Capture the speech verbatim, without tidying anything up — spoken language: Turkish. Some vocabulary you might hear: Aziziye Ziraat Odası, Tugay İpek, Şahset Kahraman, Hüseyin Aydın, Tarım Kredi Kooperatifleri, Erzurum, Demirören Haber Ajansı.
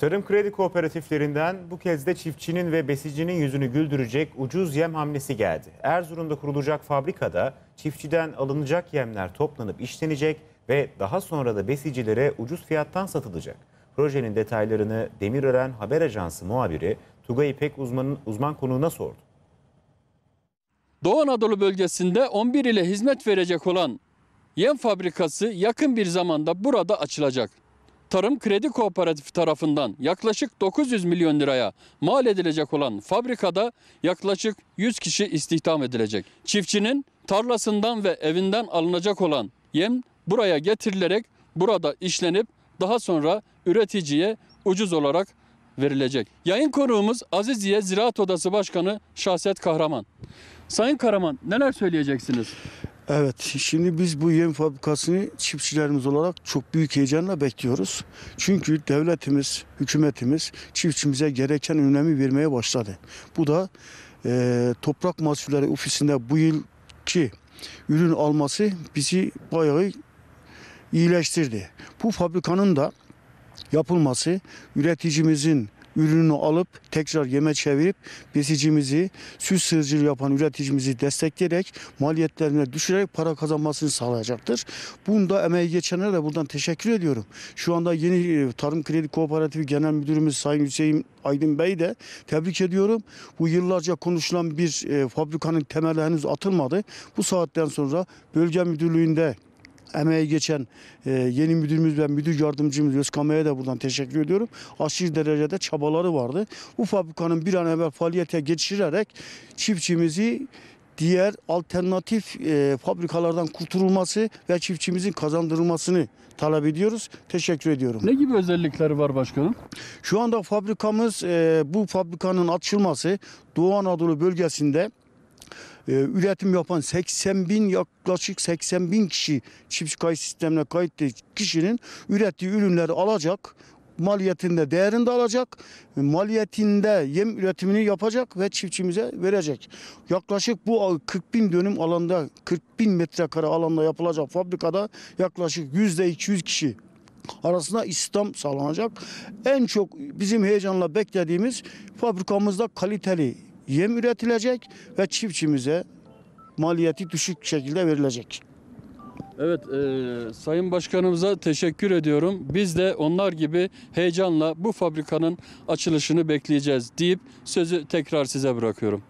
Tarım Kredi Kooperatiflerinden bu kez de çiftçinin ve besicinin yüzünü güldürecek ucuz yem hamlesi geldi. Erzurum'da kurulacak fabrikada çiftçiden alınacak yemler toplanıp işlenecek ve daha sonra da besicilere ucuz fiyattan satılacak. Projenin detaylarını Demirören Haber Ajansı muhabiri Tugay İpek uzmanın, uzman konuğuna sordu. Doğu Anadolu bölgesinde on bir ile hizmet verecek olan yem fabrikası yakın bir zamanda burada açılacak. Tarım Kredi Kooperatifi tarafından yaklaşık dokuz yüz milyon liraya mal edilecek olan fabrikada yaklaşık yüz kişi istihdam edilecek. Çiftçinin tarlasından ve evinden alınacak olan yem buraya getirilerek burada işlenip daha sonra üreticiye ucuz olarak verilecek. Yayın konuğumuz Aziziye Ziraat Odası Başkanı Şahset Kahraman. Sayın Kahraman, neler söyleyeceksiniz? Evet, şimdi biz bu yem fabrikasını çiftçilerimiz olarak çok büyük heyecanla bekliyoruz. Çünkü devletimiz, hükümetimiz çiftçimize gereken önemi vermeye başladı. Bu da e, Toprak Mahsulleri Ofisi'nde bu yılki ürün alması bizi bayağı iyileştirdi. Bu fabrikanın da yapılması üreticimizin ürünü alıp tekrar yeme çevirip besicimizi, süs sığırcılığı yapan üreticimizi destekleyerek maliyetlerine düşürerek para kazanmasını sağlayacaktır. Bunda emeği geçenlere de buradan teşekkür ediyorum. Şu anda yeni Tarım Kredi Kooperatifi Genel Müdürümüz Sayın Hüseyin Aydın Bey'i de tebrik ediyorum. Bu yıllarca konuşulan bir fabrikanın temeli henüz atılmadı. Bu saatten sonra bölge müdürlüğünde emeği geçen e, yeni müdürümüz ve müdür yardımcımız Özkan'a da buradan teşekkür ediyorum. Aşırı derecede çabaları vardı. Bu fabrikanın bir an evvel faaliyete geçirerek çiftçimizi diğer alternatif e, fabrikalardan kurtulması ve çiftçimizin kazandırılmasını talep ediyoruz. Teşekkür ediyorum. Ne gibi özellikleri var başkanım? Şu anda fabrikamız e, bu fabrikanın açılması Doğu Anadolu bölgesinde üretim yapan seksen bin yaklaşık seksen bin kişi çiftçi kayıt sistemine kayıtlı kişinin ürettiği ürünleri alacak, maliyetinde değerini de alacak, maliyetinde yem üretimini yapacak ve çiftçimize verecek. Yaklaşık bu kırk bin dönüm alanda, kırk bin metrekare alanda yapılacak fabrikada yaklaşık yüzde iki yüz kişi arasında istihdam sağlanacak. En çok bizim heyecanla beklediğimiz fabrikamızda kaliteli yem üretilecek ve çiftçimize maliyeti düşük şekilde verilecek. Evet, e, Sayın Başkanımıza teşekkür ediyorum. Biz de onlar gibi heyecanla bu fabrikanın açılışını bekleyeceğiz deyip sözü tekrar size bırakıyorum.